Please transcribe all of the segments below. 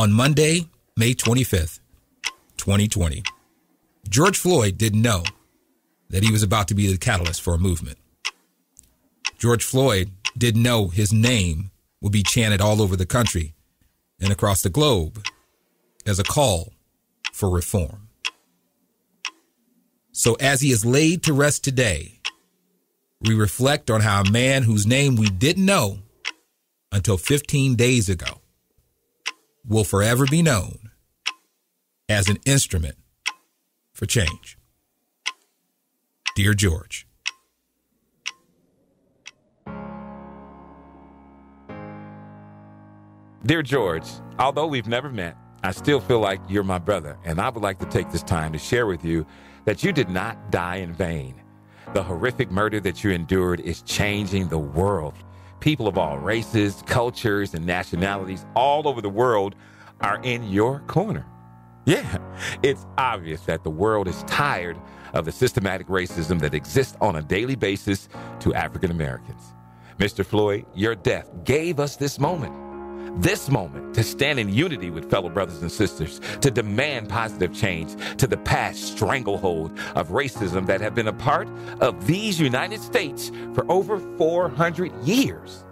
on Monday, May 25th, 2020. George Floyd didn't know that he was about to be the catalyst for a movement. George Floyd didn't know his name would be chanted all over the country and across the globe as a call for reform. So as he is laid to rest today, we reflect on how a man whose name we didn't know until 15 days ago will forever be known as an instrument for change. Dear George. Dear George, although we've never met, I still feel like you're my brother, and I would like to take this time to share with you that you did not die in vain. The horrific murder that you endured is changing the world. People of all races, cultures, and nationalities all over the world are in your corner. Yeah, it's obvious that the world is tired of the systematic racism that exists on a daily basis to African Americans. Mr. Floyd, your death gave us this moment to stand in unity with fellow brothers and sisters, to demand positive change to the past stranglehold of racism that have been a part of these United States for over 400 years.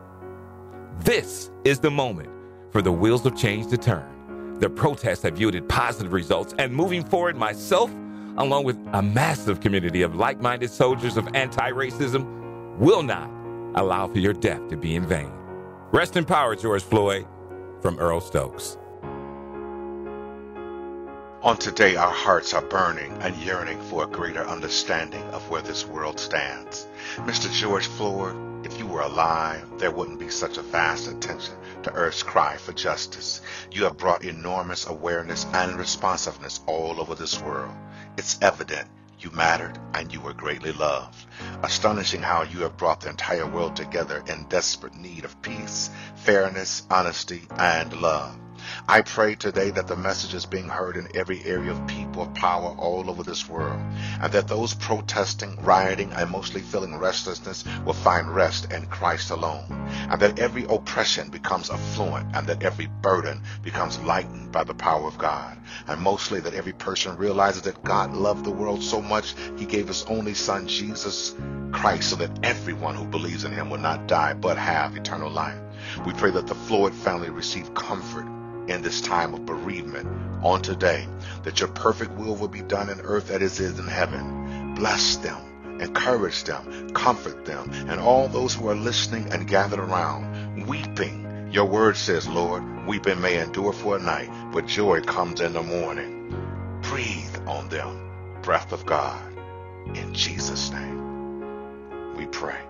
This is the moment for the wheels of change to turn. The protests have yielded positive results, and moving forward, myself, along with a massive community of like-minded soldiers of anti-racism, will not allow for your death to be in vain. Rest in power, George Floyd, from Earl Stokes. On today, our hearts are burning and yearning for a greater understanding of where this world stands. Mr. George Floyd, if you were alive, there wouldn't be such a vast attention to Earth's cry for justice. You have brought enormous awareness and responsiveness all over this world. It's evident you mattered, and you were greatly loved. Astonishing how you have brought the entire world together in desperate need of peace, fairness, honesty, and love. I pray today that the message is being heard in every area of people of power all over this world, and that those protesting, rioting, and mostly feeling restlessness will find rest in Christ alone, and that every oppression becomes affluent, and that every burden becomes lightened by the power of God, and mostly that every person realizes that God loved the world so much he gave his only son, Jesus Christ, so that everyone who believes in him will not die but have eternal life. We pray that the Floyd family receive comfort in this time of bereavement on today, that your perfect will be done in earth as it is in heaven. Bless them, encourage them, comfort them, and all those who are listening and gathered around, weeping. Your word says, Lord, weeping may endure for a night, but joy comes in the morning. Breathe on them, breath of God. In Jesus' name we pray.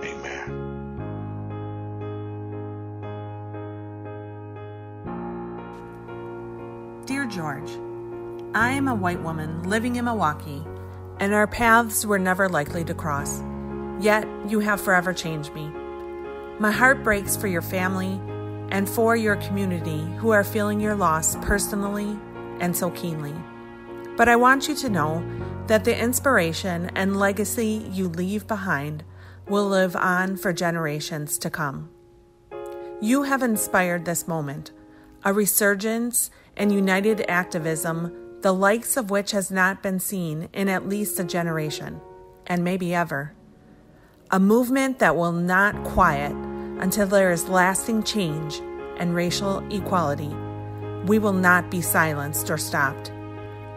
Amen. Dear George, I am a white woman living in Milwaukee, and our paths were never likely to cross, yet you have forever changed me. My heart breaks for your family and for your community who are feeling your loss personally and so keenly. But I want you to know that the inspiration and legacy you leave behind will live on for generations to come. You have inspired this moment, a resurgence and united activism, the likes of which has not been seen in at least a generation, and maybe ever. A movement that will not quiet until there is lasting change and racial equality. We will not be silenced or stopped.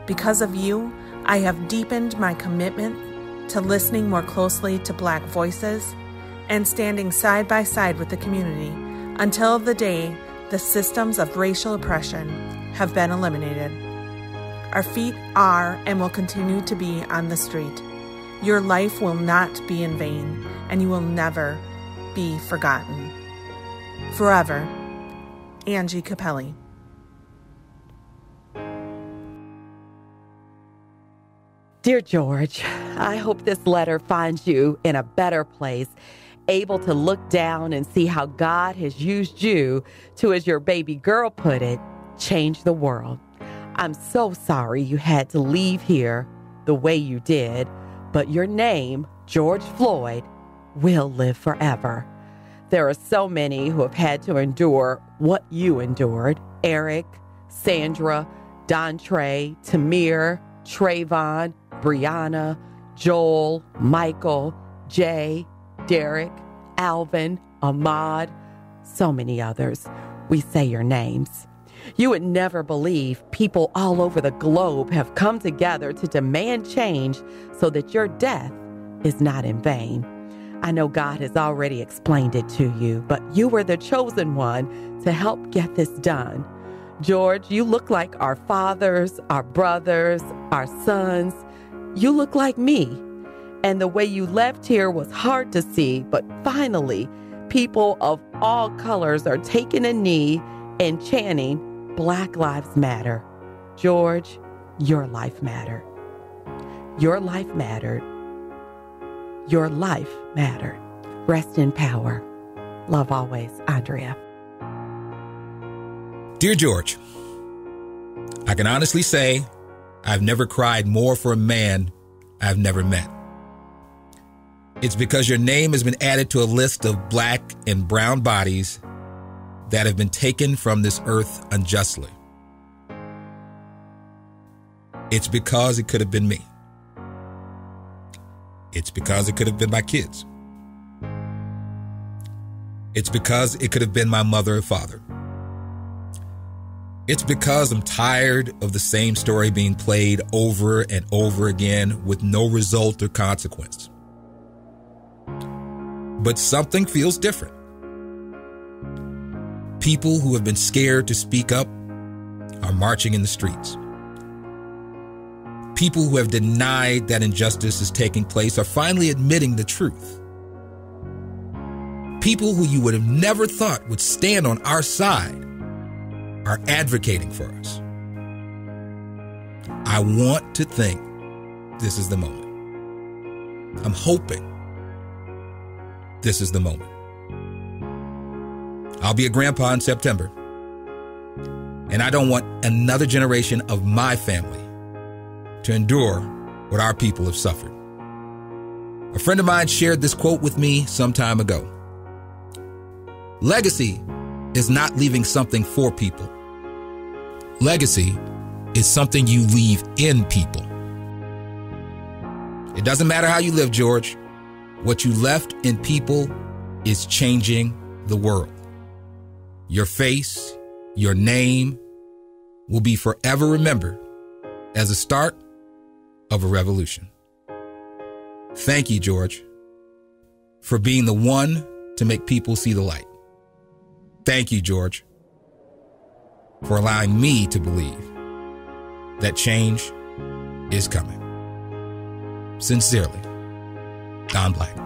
Because of you, I have deepened my commitment to listening more closely to Black voices and standing side by side with the community until the day the systems of racial oppression have been eliminated. Our feet are and will continue to be on the street. Your life will not be in vain, and you will never be forgotten. Forever, Angie Capelli. Dear George, I hope this letter finds you in a better place, able to look down and see how God has used you to, as your baby girl put it, change the world. I'm so sorry you had to leave here the way you did, but your name, George Floyd, will live forever. There are so many who have had to endure what you endured Eric, Sandra, Dontre, Tamir, Trayvon, Brianna, Joel, Michael, Jay, Derek, Alvin, Ahmaud, so many others. We say your names. You would never believe people all over the globe have come together to demand change so that your death is not in vain. I know God has already explained it to you, but you were the chosen one to help get this done. George, you look like our fathers, our brothers, our sons. You look like me. And the way you left here was hard to see, but finally, people of all colors are taking a knee and chanting Black Lives Matter. George, your life mattered. Your life mattered. Your life mattered. Rest in power. Love always, Andrea. Dear George, I can honestly say I've never cried more for a man I've never met. It's because your name has been added to a list of black and brown bodies that have been taken from this earth unjustly. It's because it could have been me. It's because it could have been my kids. It's because it could have been my mother and father. It's because I'm tired of the same story being played over and over again with no result or consequence. But something feels different. People who have been scared to speak up are marching in the streets. People who have denied that injustice is taking place are finally admitting the truth. People who you would have never thought would stand on our side are advocating for us. I want to think this is the moment. I'm hoping this is the moment. I'll be a grandpa in September, and I don't want another generation of my family to endure what our people have suffered. A friend of mine shared this quote with me some time ago. Legacy is not leaving something for people. Legacy is something you leave in people. It doesn't matter how you live, George. What you left in people is changing the world. Your face, your name will be forever remembered as a start of a revolution. Thank you, George, for being the one to make people see the light. Thank you, George, for allowing me to believe that change is coming. Sincerely, Don Black.